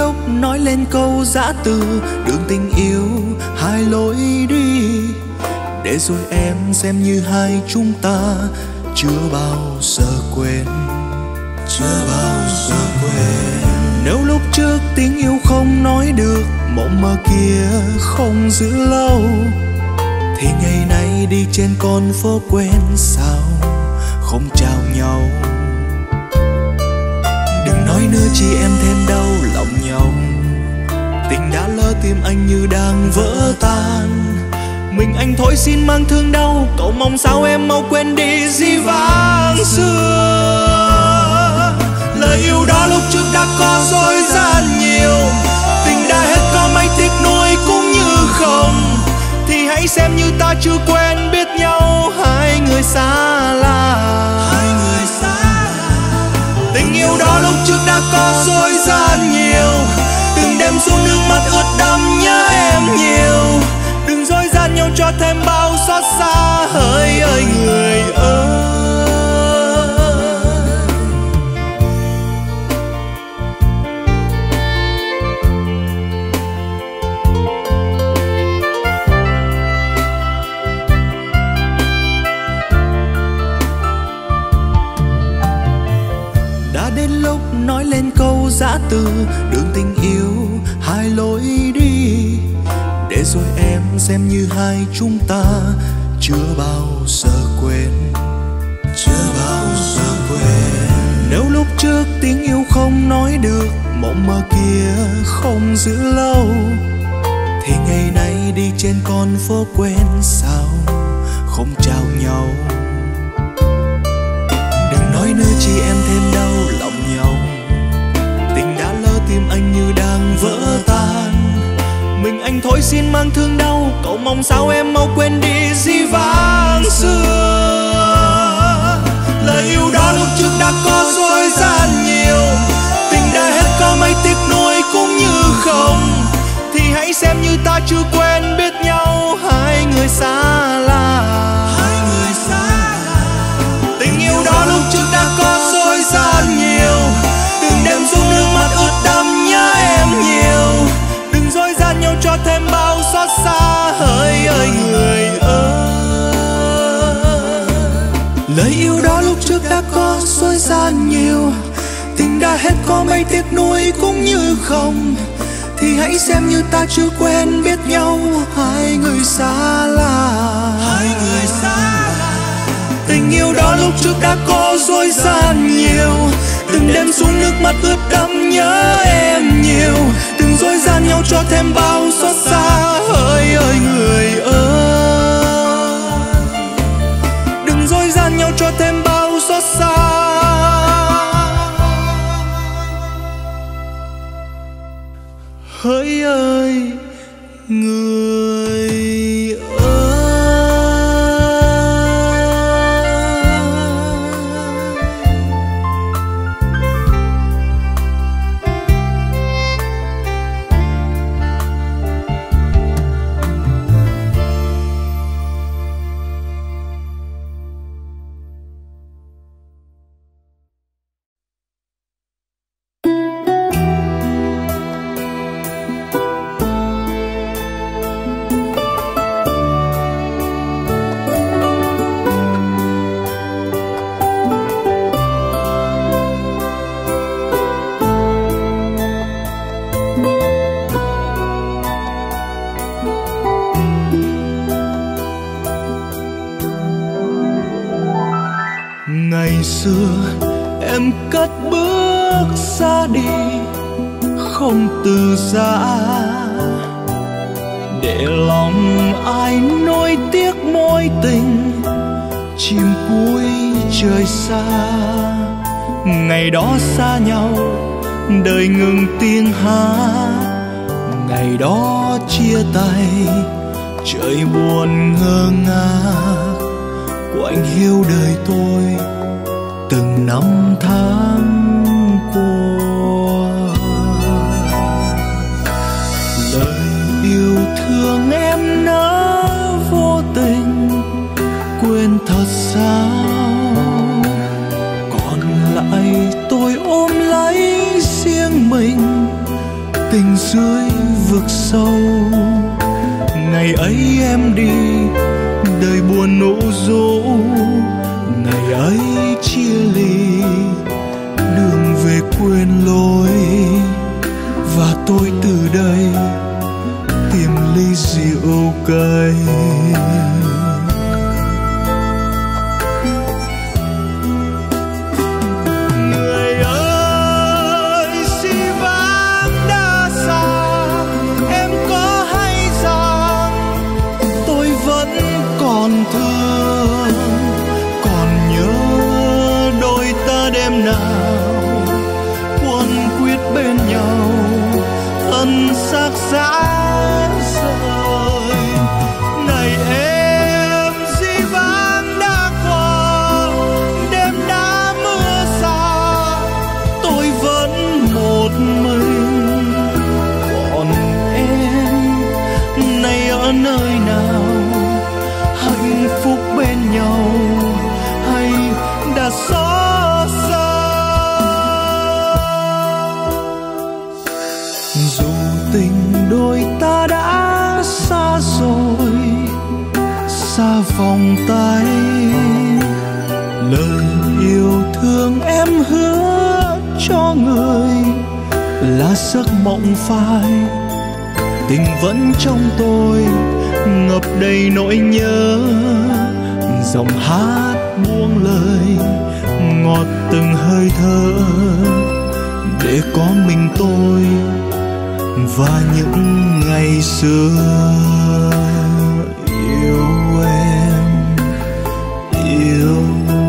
lúc nói lên câu giã từ, đường tình yêu hai lối đi, để rồi em xem như hai chúng ta chưa bao giờ quên, chưa bao giờ quên. Nếu lúc trước tình yêu không nói được, mộng mơ kia không giữ lâu, thì ngày nay đi trên con phố quen sao không chào nhau. Đừng nói nữa chi em thêm đau lòng nhau, tình đã lỡ tim anh như đang vỡ tan. Mình anh thôi xin mang thương đau, cậu mong sao em mau quên đi dĩ vãng xưa. Lời yêu đó lúc trước đã có dối gian nhiều, tình đã hết có mấy tiếc nuối cũng như không, thì hãy xem như ta chưa quen biết nhau, hai người xa lạ. Tình yêu đó lúc trước đã có dối gian nhiều, từng đêm xuống nước mắt ướt đẫm nhớ em nhiều. Đừng dối gian nhau cho thêm bao xót xa, hỡi ơi người ơi. Đã đến lúc nói lên câu giã từ, đường tình yêu hai lối đi, để rồi em xem như hai chúng ta chưa bao giờ quên, chưa bao giờ quên. Nếu lúc trước tình yêu không nói được, mộng mơ kia không giữ lâu, thì ngày nay đi trên con phố quen sao không chào nhau. Đừng nói nữa chi em thêm đau lòng nhau, tình đã lỡ tim anh như đang vỡ tan. Mình anh thôi xin mang thương đau, cậu mong sao em mau quên đi dĩ vãng xưa. Lời yêu đó lúc trước đã có dối gian nhiều, tình đã hết có mấy tiếc nuối cũng như không, thì hãy xem như ta chưa quen biết nhau, hai người xa lạ. Tình yêu đó lúc trước đã có dối gian nhiều, từng đêm xuống nước mắt ướt đẫm nhớ em nhiều. Đừng dối gian nhau cho thêm bao xót xa, hỡi ơi người ơi. Lời yêu đó lúc trước đã có dối gian nhiều, tình đã hết có mấy tiếc nuối cũng như không, thì hãy xem như ta chưa quen biết nhau, hai người xa lạ. Tình yêu đó lúc trước đã có dối gian nhiều, từng đêm xuống nước mắt ướt đẫm nhớ em nhiều. Đừng dối gian nhau cho thêm bao xót xa, hỡi ơi người ơi. Đừng dối gian nhau cho thêm bao xót xa, hỡi ơi người ơi. Ngày đó xa nhau, đời ngừng tiếng hát. Ngày đó chia tay, trời buồn ngơ ngác. Quạnh hiu đời tôi, từng năm tháng qua. Lời yêu thương em đã vô tình quên thật sao? Tôi ôm lấy riêng mình tình dưới vực sâu. Ngày ấy em đi đời buồn nổ dỗ, ngày ấy chia ly đường về quên lối. Và tôi từ đây tìm ly rượu cay. Vòng tay lời yêu thương em hứa cho người là giấc mộng phai. Tình vẫn trong tôi ngập đầy nỗi nhớ, giọng hát buông lời ngọt từng hơi thở để có mình tôi và những ngày xưa. Yêu em, yêu em.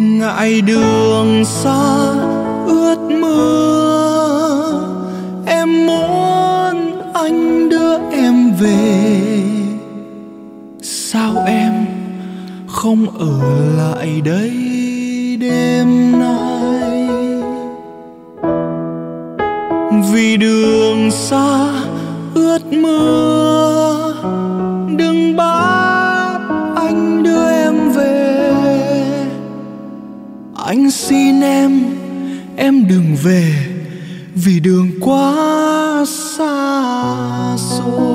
Ngại đường xa ướt mưa, em muốn anh đưa em về. Sao em không ở lại đây đêm nay? Vì đường xa ướt mưa, em đừng về vì đường quá xa xôi.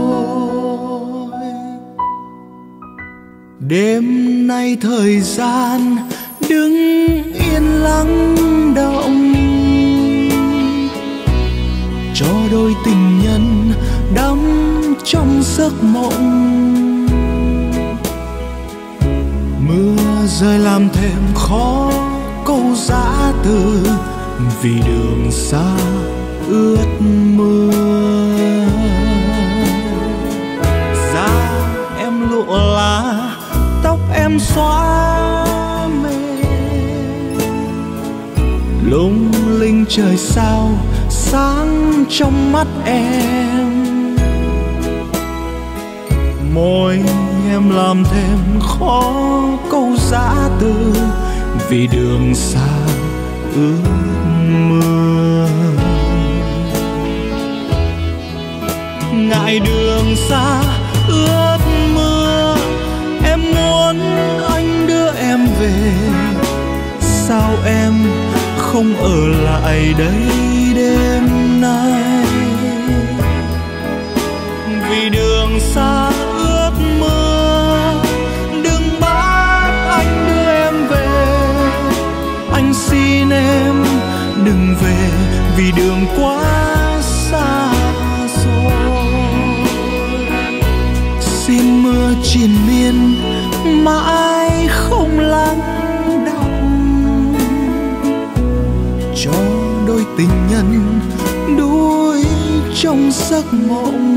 Đêm nay thời gian đứng yên lắng động, cho đôi tình nhân đắm trong giấc mộng. Mưa rơi làm thêm khó câu giã từ, vì đường xa ướt mưa. Da em lụa lá, tóc em xóa mê, lung linh trời sao sáng trong mắt em. Môi em làm thêm khó câu giã từ, vì đường xa ướt mưa. Ngại đường xa ướt mưa, em muốn anh đưa em về. Sao em không ở lại đây đêm nay? Vì đường xa ướt mưa, đừng bắt anh đưa em về. Anh xin em đừng về vì đường quá xa rồi. Xin mưa triền miên mãi không lắng đọng, cho đôi tình nhân đuối trong giấc mộng.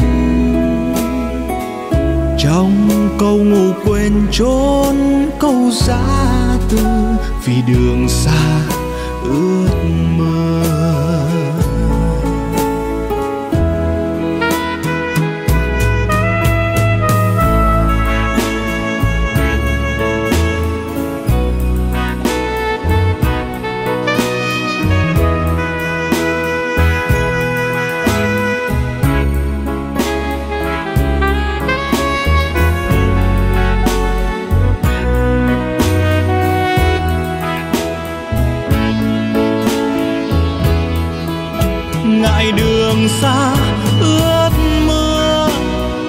Trong câu ngủ quên trốn câu giã từ, vì đường xa ước mơ. Ngại đường xa ướt mưa,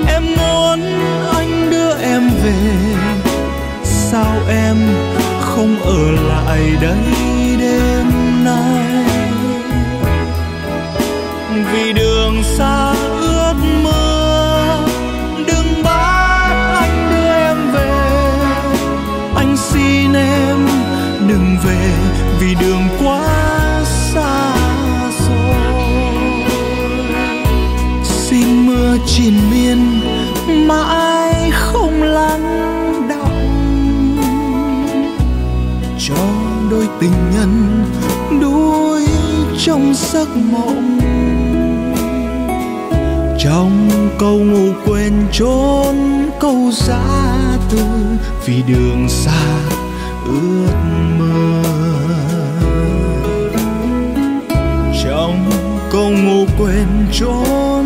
em muốn anh đưa em về. Sao em không ở lại đây đêm nay? Vì đường xa ướt mưa, đừng bắt anh đưa em về. Anh xin em đừng về vì đường quá xa. Mưa triền miên mãi không lắng đọng, cho đôi tình nhân đuối trong giấc mộng. Trong câu ngủ quên trốn câu giã từ, vì đường xa ướt mơ. Trong câu ngủ quên trốn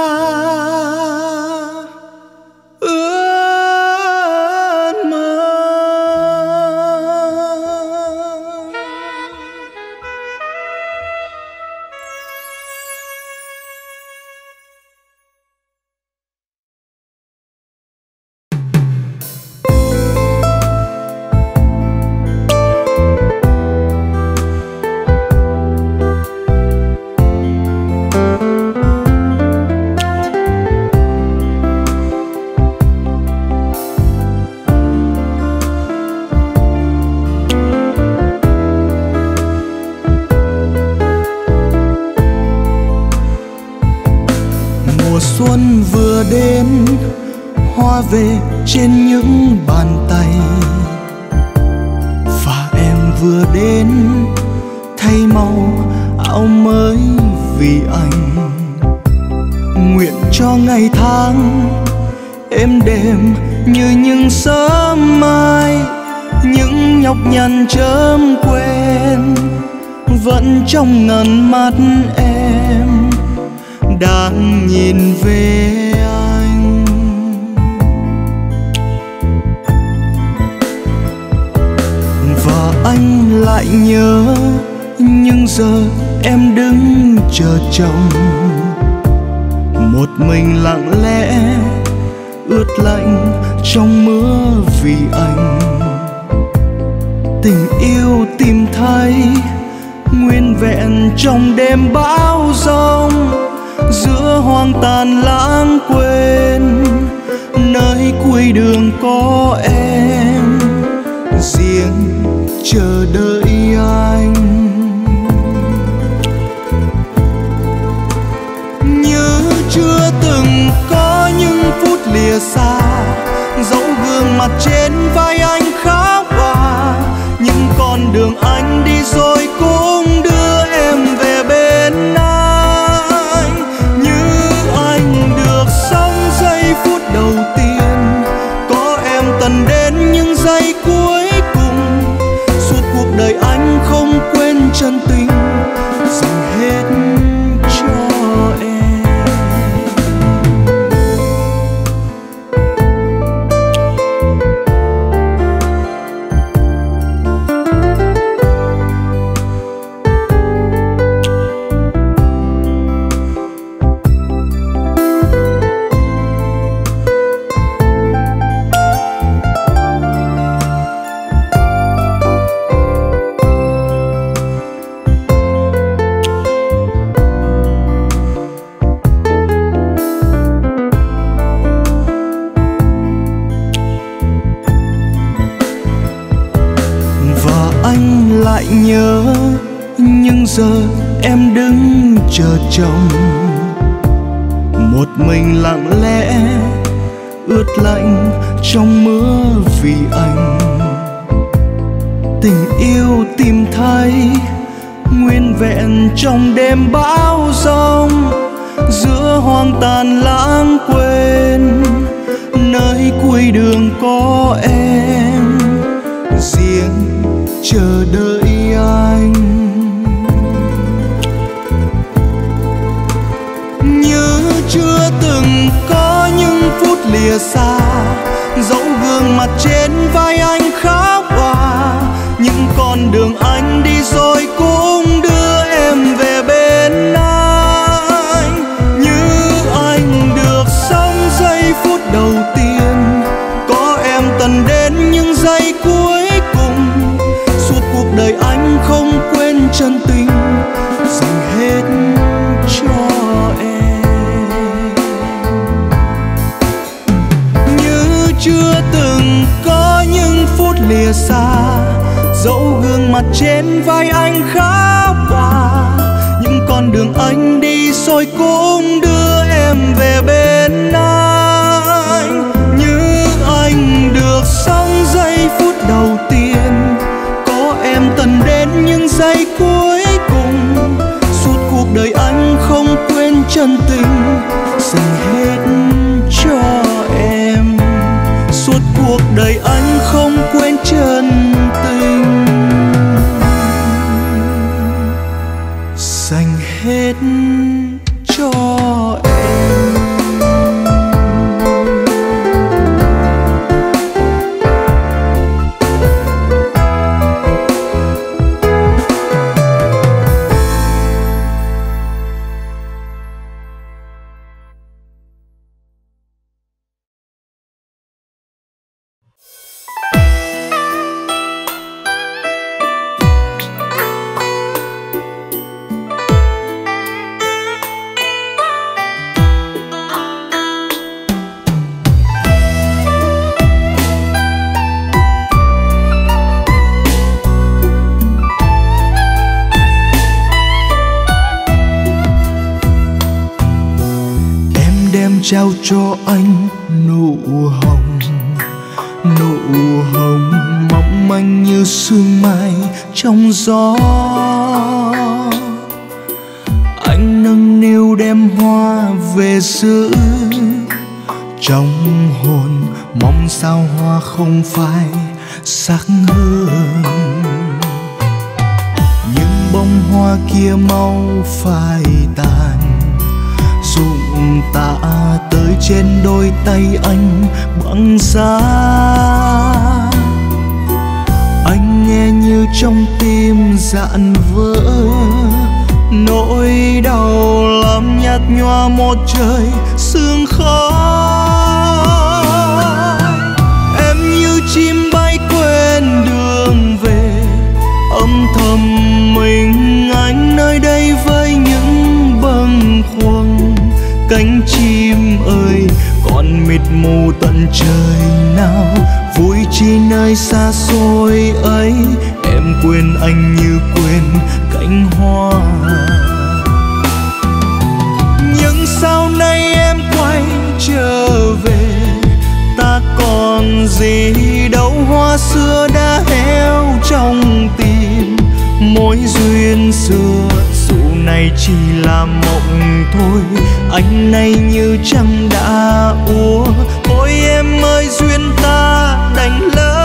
ướt mơ. Về trên những bàn tay, và em vừa đến thay màu áo mới vì anh. Nguyện cho ngày tháng êm đềm như những sớm mai, những nhọc nhằn chớm quên vẫn trong ngần mắt em đang nhìn về anh. anh lại nhớ, nhưng giờ em đứng chờ chồng, một mình lặng lẽ ướt lạnh trong mưa vì anh. Tình yêu tìm thấy nguyên vẹn trong đêm bão giông, giữa hoang tàn lãng quên nơi cuối đường có em riêng chờ đợi anh. Như chưa từng có những phút lìa xa, dẫu gương mặt trên vai anh khá hòa, nhưng con đường anh đi rồi cũng đưa em về bên anh. Như anh được sống giây phút đầu tiên, có em tận đến những giây cuối cùng. Suốt cuộc đời anh không quên chân tình dành hết cho em. Nhớ, nhưng giờ em đứng chờ chồng, một mình lặng lẽ ướt lạnh trong mưa vì anh. Tình yêu tìm thấy nguyên vẹn trong đêm bão giông, giữa hoang tàn lãng quên nơi cuối đường có em riêng chờ đợi anh. Như chưa từng có những phút lìa xa, dẫu gương mặt trên vai anh khá hòa, nhưng con đường anh đi rồi cũng đưa em về bên anh. Như anh được sống giây phút đầu tiên, có em tận đến những giây cuối cùng. Cuộc đời anh không quên chân tình dành hết cho em. Như chưa từng có những phút lìa xa, dẫu gương mặt trên vai anh khá hòa, nhưng con đường anh đi rồi cũng đưa em về bên anh. Như anh được sống giây phút đầu tiên, em tận đến những giây cuối cùng. Suốt cuộc đời anh không quên chân tình dành hết cho em. Suốt cuộc đời anh không quên chân tình dành hết cho em. Trao cho anh nụ hồng mong manh như sương mai trong gió. Anh nâng niu đem hoa về giữ trong hồn, mong sao hoa không phải xác hương. Nhưng bông hoa kia mau phai tàn, rụng tả tới trên đôi tay anh băng giá. Anh nghe như trong tim dạn vỡ, nỗi đau làm nhạt nhòa một trời sương khói. Em như chim bay quên đường về, âm thầm mình anh nơi đây với những bâng khuâng. Cánh chim ơi còn mịt mù tận trời nào, vui chi nơi xa xôi ấy, em quên anh như quên cánh hoa. Nhưng sau này em quay trở về, ta còn gì đâu hoa xưa đã héo trong tim. Mối duyên xưa dù này chỉ là mộng thôi, anh nay như trăng đã úa. Ôi em ơi duyên ta đành lỡ,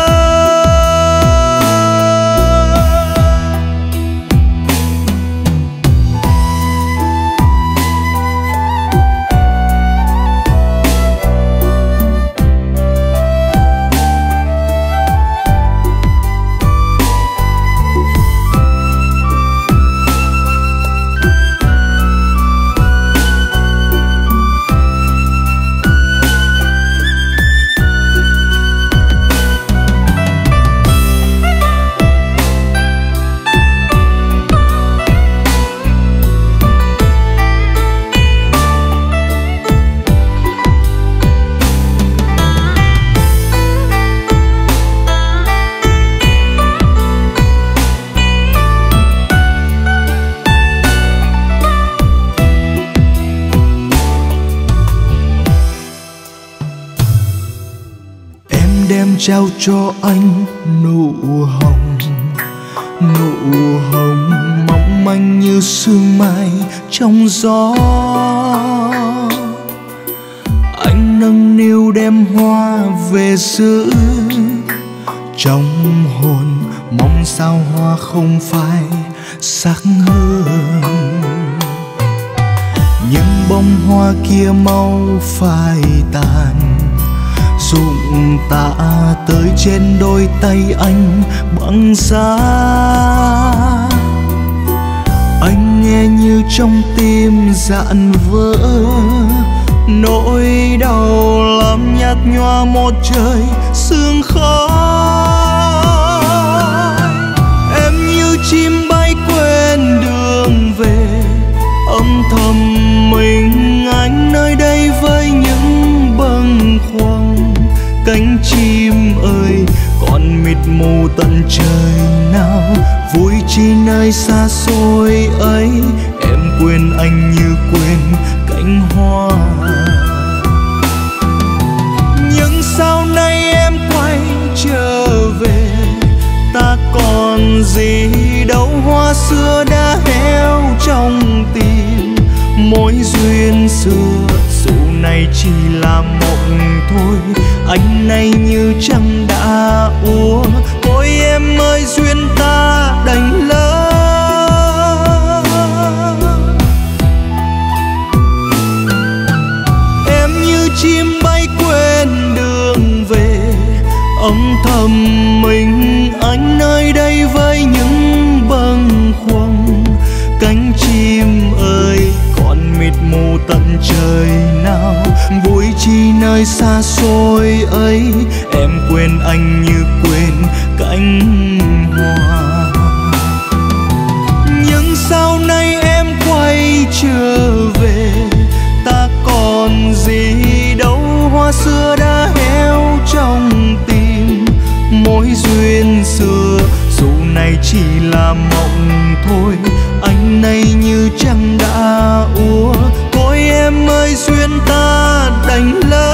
trao cho anh nụ hồng mong manh như sương mai trong gió. Anh nâng niu đem hoa về giữ trong hồn, mong sao hoa không phải sắc hương. Nhưng bông hoa kia mau phai tàn, rụng tả tới trên đôi tay anh băng giá. Anh nghe như trong tim dạn vỡ, nỗi đau làm nhạt nhòa một trời sương khói. Em như chim bay quên đường về, âm thầm mình anh nơi đây với những bâng khuâng. Cánh chim ơi còn mịt mù tận trời nào, vui chi nơi xa xôi ấy, em quên anh như quên cánh hoa. Nhưng sau này em quay trở về, ta còn gì đâu hoa xưa đã héo trong tim. Mối duyên xưa dù này chỉ là mộng thôi, anh nay như trăng đã úa. Ôi em ơi duyên ta đành lỡ, em như chim bay quên đường về, âm thầm mình anh nơi đây với những bâng khuâng. Cánh chim ơi còn mịt mù tận trời nào, vui chi nơi xa xôi ấy, em quên anh như quên cánh hoa. Nhưng sau này em quay trở về, ta còn gì đâu hoa xưa đã héo trong tim. Mối duyên xưa dù này chỉ là mộng thôi, anh nay như trăng đã úa. Ôi em ơi duyên ta đành lỡ,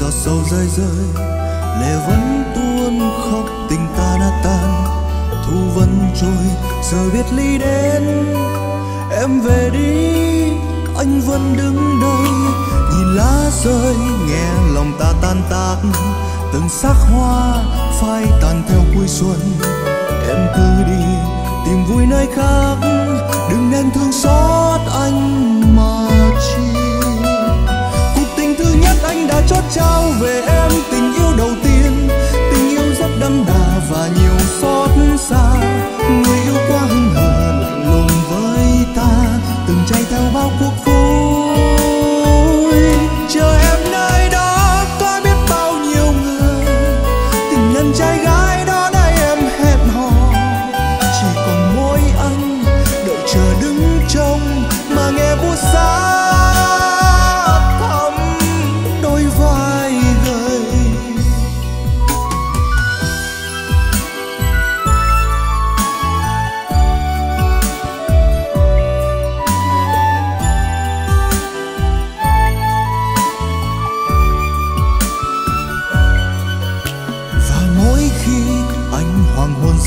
giọt sầu rơi lệ vẫn tuôn khóc, tình ta đã tan, thu vẫn trôi giờ biết ly đến. Em về đi anh vẫn đứng đây, nhìn lá rơi nghe lòng ta tan tác, từng sắc hoa phai tàn theo cuối xuân. Em cứ đi tìm vui nơi khác, đừng nên thương xót anh mà chi. Cuộc tình thứ nhất anh đã chót trao về em, tình yêu đầu tiên, tình yêu rất đậm đà và nhiều xót xa. Người yêu quá hững hờ lạnh lùng với ta, từng chạy theo bao cuộc vui. Chờ em nơi đó có biết bao nhiêu người, tình nhân trai gái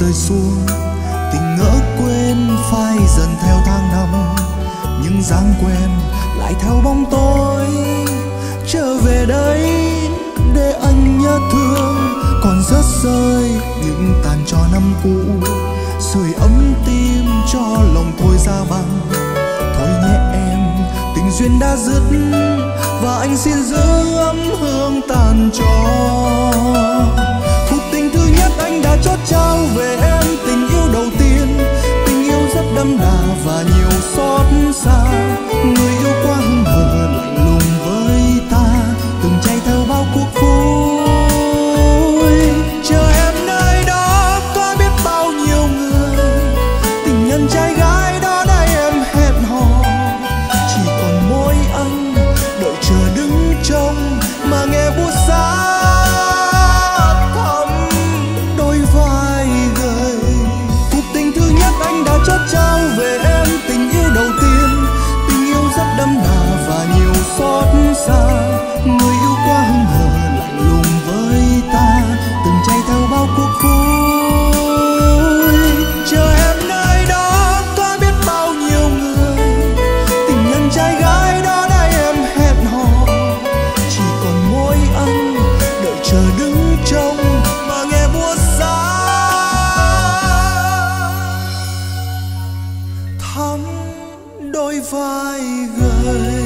rơi xuống, tình ngỡ quên phai dần theo tháng năm, những dáng quen lại theo bóng tối. Trở về đây để anh nhớ thương, còn rớt rơi những tàn tro năm cũ, sưởi ấm tim cho lòng thôi ra băng. Thôi nhé em, tình duyên đã dứt và anh xin giữ ấm hương tàn tro. Đã chót trao về em tình yêu đầu tiên, tình yêu rất đậm đà và nhiều xót xa. Người yêu quá hững hờ lạnh lùng với ta, từng chạy theo bao cuộc vui. Chờ em nơi đó có biết bao nhiêu người, tình nhân trai gái đó đây em hẹn hò, chỉ còn mỗi anh đợi chờ đứng trông mà nghe buốt xa. Trao về em tình yêu đầu tiên, tình yêu rất đậm đà và nhiều xót xa. Người yêu quá hững hờ lạnh lùng với ta, từng chạy theo bao cuộc vui. Chờ em nơi đó có biết bao nhiêu người, tình nhân trai gái đó đây em hẹn hò, chỉ còn mỗi anh đợi chờ đứng trông mà nghe buốt xa. Vai gầy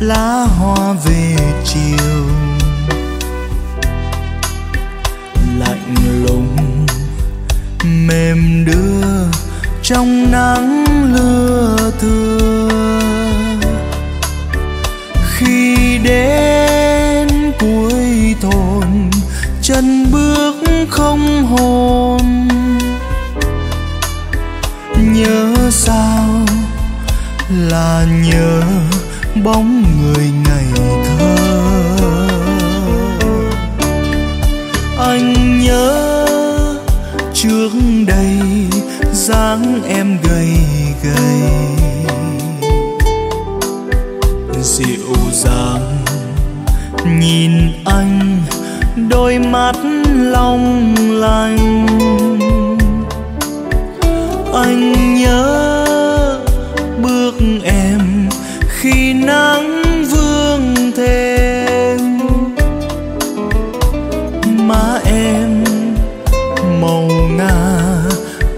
lá hoa về chiều lạnh lùng mềm đưa trong nắng lưa thưa. Khi đến cuối thôn chân bước không hồn, nhớ sao là nhớ bóng người ngày thơ. Anh nhớ trước đây dáng em gầy gầy dịu dàng, nhìn anh đôi mắt long lanh. anh nhớ bước em khi nắng vương thêm, má em màu ngà,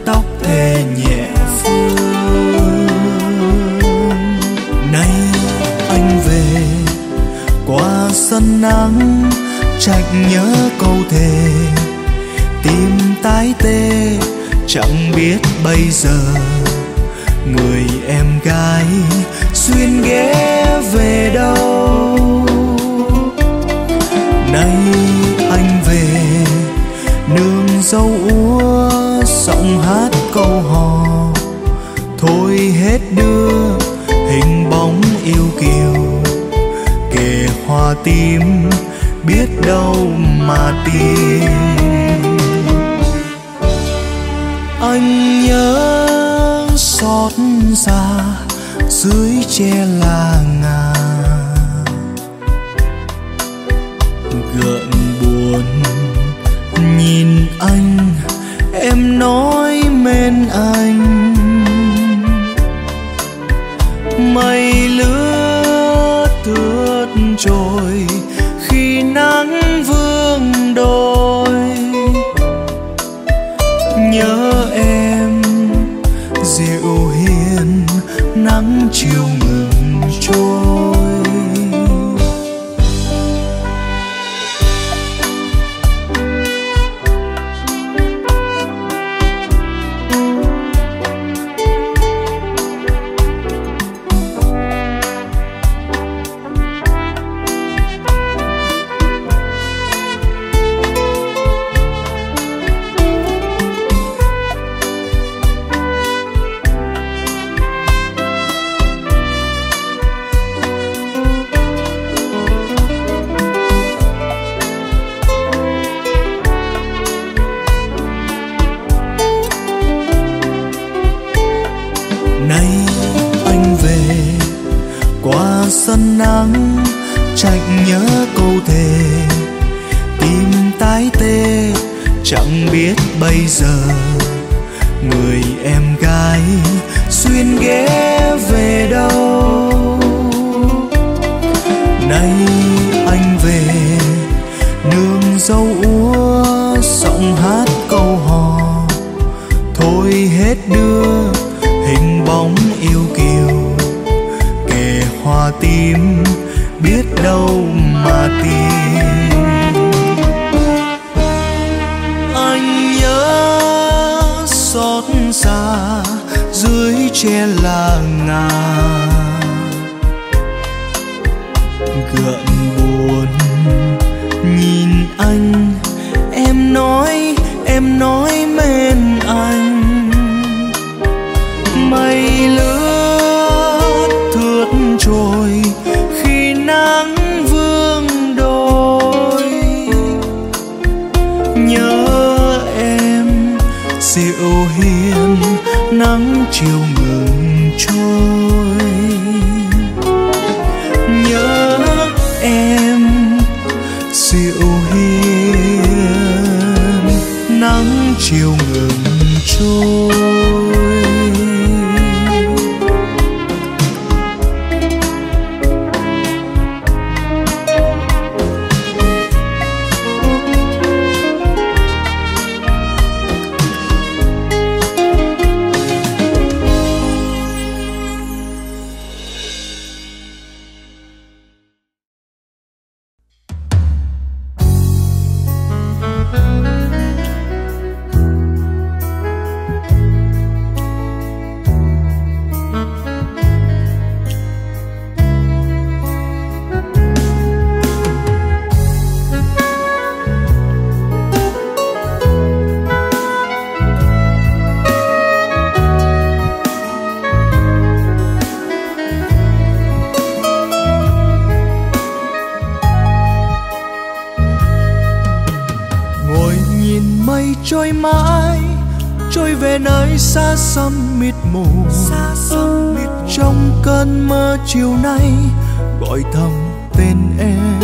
tóc thề nhẹ phương. Nay anh về qua sân nắng, trách nhớ câu thề tim tái tê. Chẳng biết bây giờ người em gái xuyên ghé về đâu. Nay anh về nương dâu úa, giọng hát câu hò thôi hết đưa hình bóng yêu kiều. Kề hoa tím biết đâu mà tìm. Anh nhớ xót xa dưới tre là ngà, gợn buồn nhìn anh em nói mến anh. Mây lướt thướt trôi khi nắng vương đôi, nhớ em dịu hiền nắng chiều ngừng trôi. Sân nắng trách nhớ câu thề tim tái tê. Chẳng biết bây giờ người em gái xuyên ghé về đâu. Nay anh về nương dâu úa, giọng hát câu hò thôi hết đưa hình bóng yêu kiều. Hoa tím biết đâu mà tìm. Anh nhớ xót xa dưới tre là ngà, gợn buồn nhìn anh em nói mến anh. Mây lướt thướt trôi khi nắng vương đôi, nhớ em dịu hiền nắng chiều ngừng trôi. Nhớ em dịu hiền nắng chiều ngừng trôi. Trong cơn mơ chiều nay gọi thầm tên em,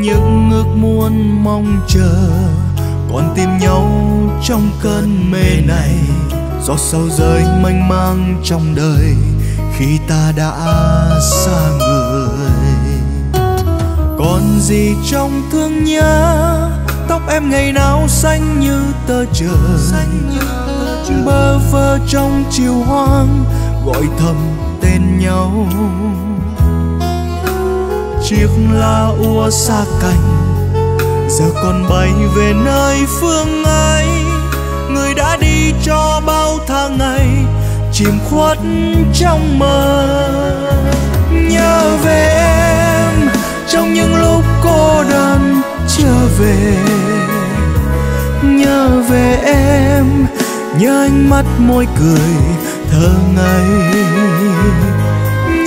những ước muốn mong chờ còn tìm nhau trong cơn mê này. Gió sầu rơi mênh mang trong đời khi ta đã xa người. Còn gì trong thương nhớ, tóc em ngày nào xanh như tơ trời, bơ vơ trong chiều hoang gọi thầm tên nhau. Chiếc lá úa xa cánh giờ còn bay về nơi phương ấy. Người đã đi cho bao tháng ngày chìm khuất trong mơ. Nhớ về em trong những lúc cô đơn chưa về. Nhớ về em, nhớ ánh mắt môi cười thơ ngây.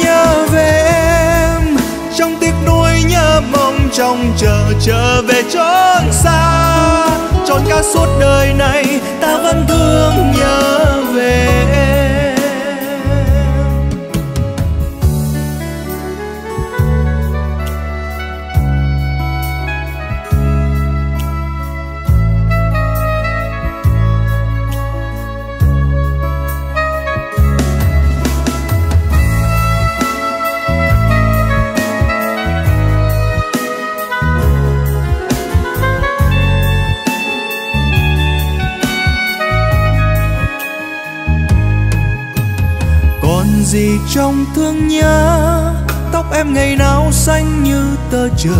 Nhớ về em trong tiếc nuối, nhớ mong trong chờ trở về chốn xa. Trọn cả suốt đời này ta vẫn thương nhớ về em. Gì trong thương nhớ, tóc em ngày nào xanh như tơ trời,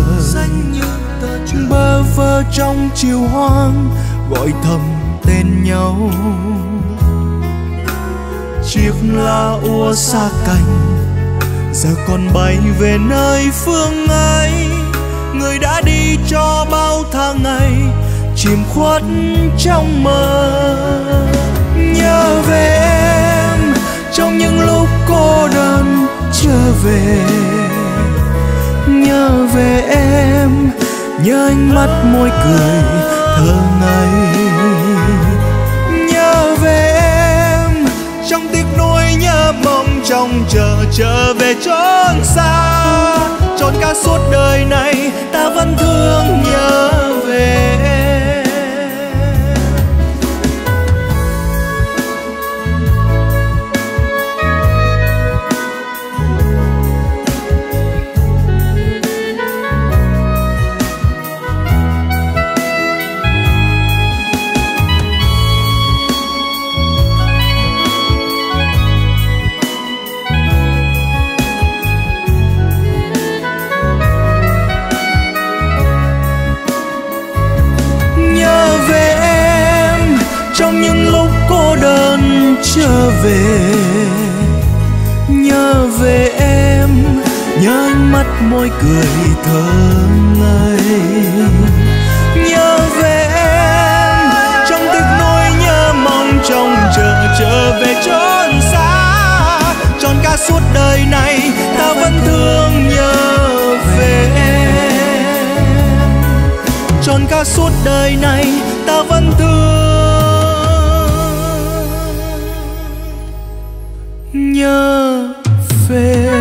bơ vơ trong chiều hoang gọi thầm tên nhau. Chiếc lá úa xa cánh giờ còn bay về nơi phương ấy. Người đã đi cho bao tháng ngày chìm khuất trong mơ. Nhớ về em trong những lúc cô đơn chưa về. Nhớ về em, nhớ ánh mắt môi cười thơ ngây. Nhớ về em trong tiếc nuối, nhớ mong trong chờ trở về chốn xa. Trọn cả suốt đời này ta vẫn thương nhớ về em. Nhớ về, nhớ về em, nhớ ánh mắt môi cười thơ ngây. Nhớ về em trong tiếc nuối, nhớ mong trong chờ trở về chốn xa. Trọn cả suốt đời này ta vẫn thương nhớ về em. Trọn cả suốt đời này ta vẫn thương nhớ về em.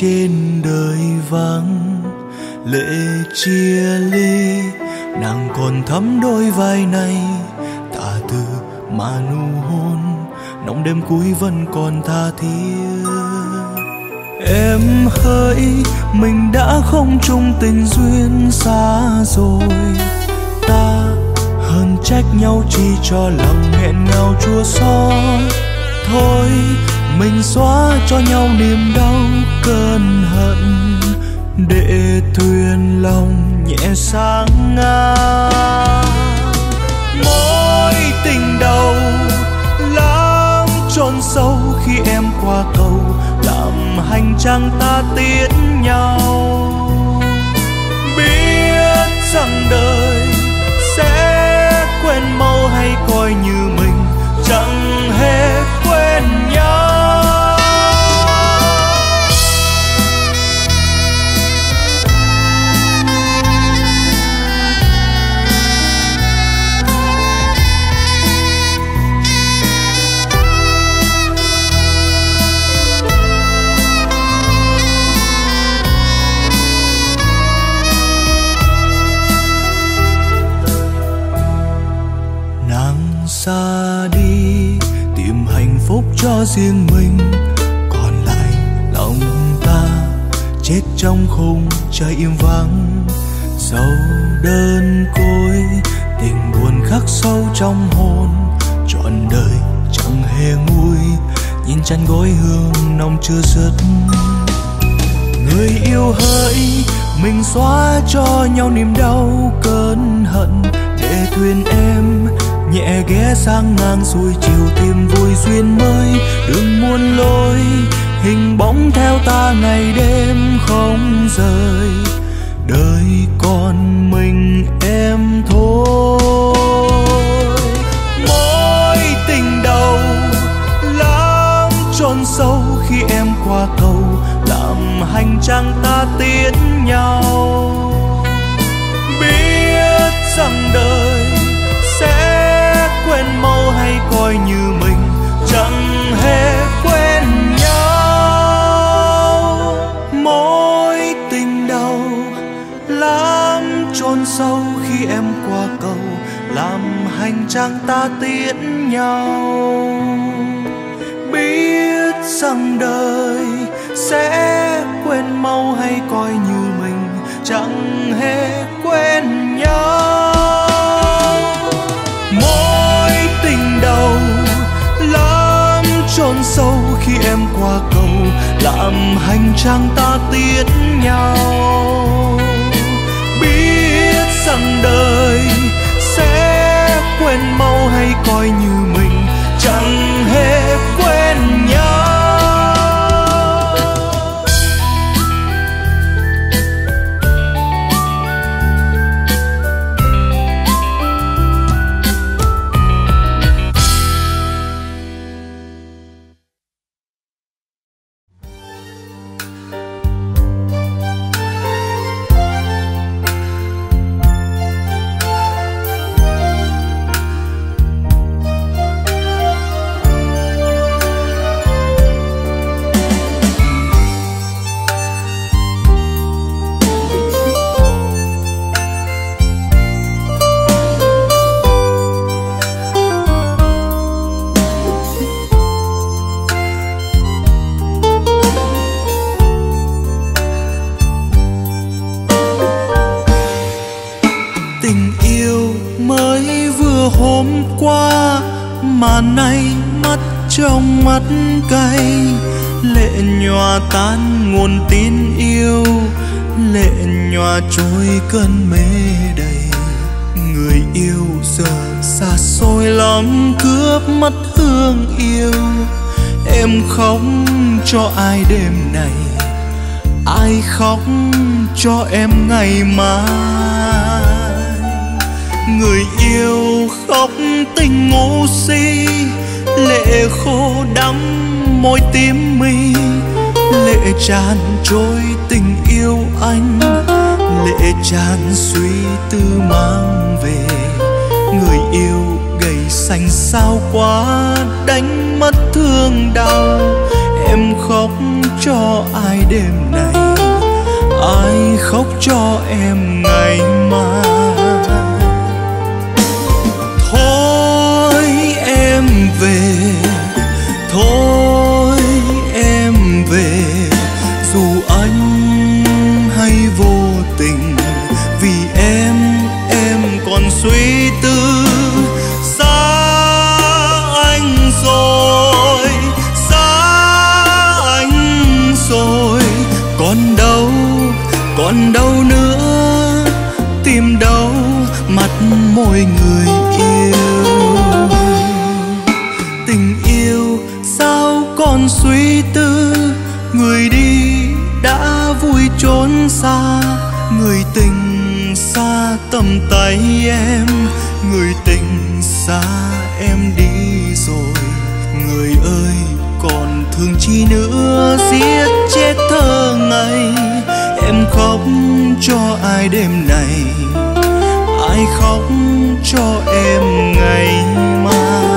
Trên đời vắng lệ chia ly, nàng còn thắm đôi vai này tả từ mà nụ hôn nóng đêm cuối vẫn còn tha thiết. Em hỡi, mình đã không chung tình duyên xa rồi, ta hờn trách nhau chi cho lòng hẹn nhau chua xót. Thôi mình xóa cho nhau niềm đau cơn hận, để thuyền lòng nhẹ sáng ngang. Mối tình đầu lắm chôn sâu, khi em qua cầu làm hành trang ta tiễn nhau. Biết rằng đời sẽ quên mau hay coi như mình chẳng hề quên nhau. Xa đi tìm hạnh phúc cho riêng mình, còn lại lòng ta chết trong khung trời im vắng. Dẫu đơn côi tình buồn khắc sâu trong hồn, trọn đời chẳng hề nguôi, nhìn chăn gối hương nồng chưa dứt. Người yêu hỡi, mình xóa cho nhau niềm đau cơn hận, để thuyền em nhẹ ghé sang ngang xuôi chiều tìm vui duyên mới. Đừng muôn lối hình bóng theo ta ngày đêm không rời, đời còn mình em thôi. Mối tình đầu lắm chôn sâu, khi em qua cầu làm hành trang ta tiễn nhau. Biết rằng đời sẽ quên mau hay coi như mình chẳng hề quên nhau. Mối tình đầu lắm chôn sâu, khi em qua cầu làm hành trang ta tiễn nhau. Biết rằng đời sẽ quên mau hay coi như mình chẳng hề quên nhau. Chôn sâu, khi em qua cầu làm hành trang ta tiễn nhau. Biết rằng đời sẽ quên mau hay coi như mình chẳng hề quên nhau. Tan nguồn tin yêu, lệ nhòa trôi cơn mê đầy. Người yêu giờ xa xôi lắm, cướp mất thương yêu. Em khóc cho ai đêm này, ai khóc cho em ngày mai. Người yêu khóc tình ngu si, lệ khô đắm môi tím mi. Lệ tràn trôi tình yêu anh, lệ tràn suy tư mang về. Người yêu gầy xanh sao quá, đánh mất thương đau. Em khóc cho ai đêm này, ai khóc cho em ngày mai. Thôi em về, thôi em về, dù anh hay vô tình, vì em còn suy tư. Xa anh rồi, xa còn đâu nữa tìm đâu mặt môi người yêu. Tình yêu sao còn suy tư, người đi đã vui trốn xa, người tình xa tầm tay em, người tình xa em đi rồi. Người ơi còn thương chi nữa, giết chết thơ ngây. Em khóc cho ai đêm này, ai khóc cho em ngày mai.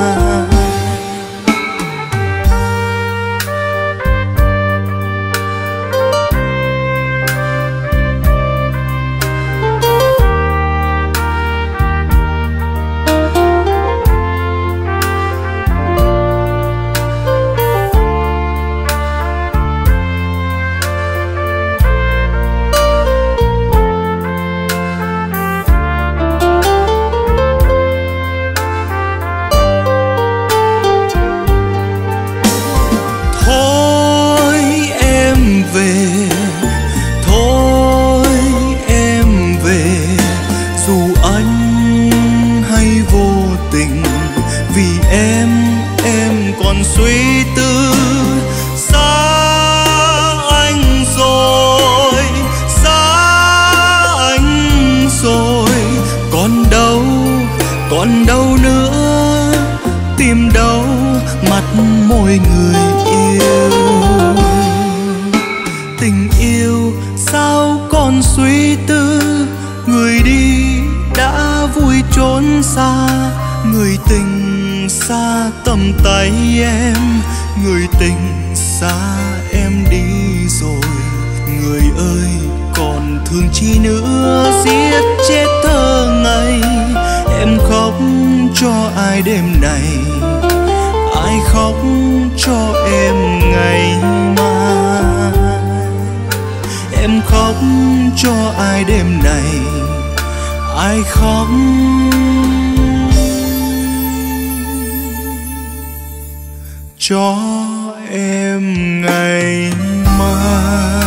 Cho em ngày mai.